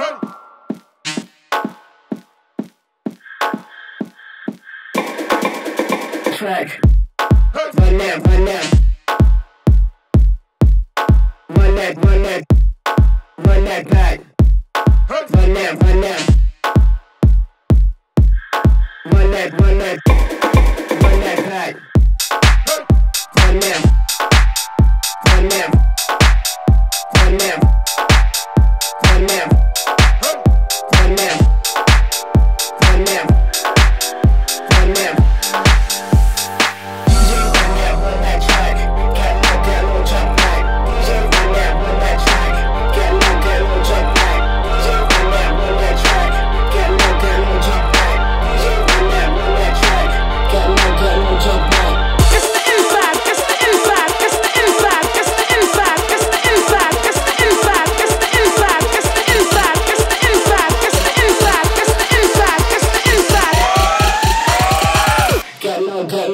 Track. Run that back. Run that back.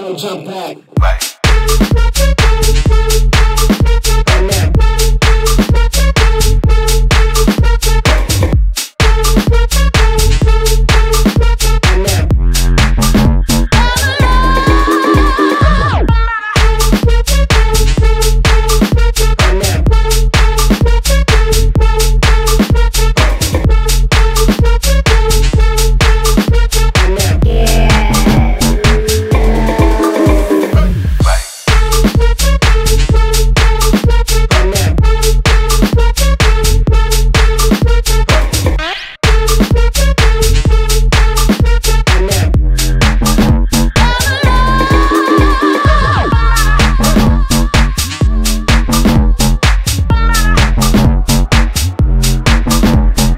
Jump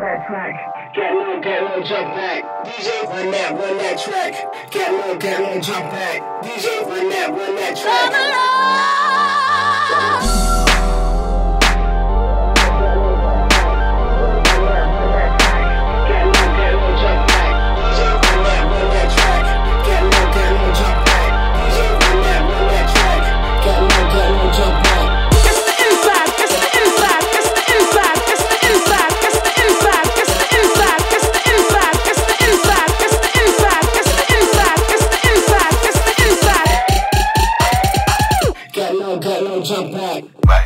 back. DJ, run that track. Get low, jump back. DJ, run that track. Jump back.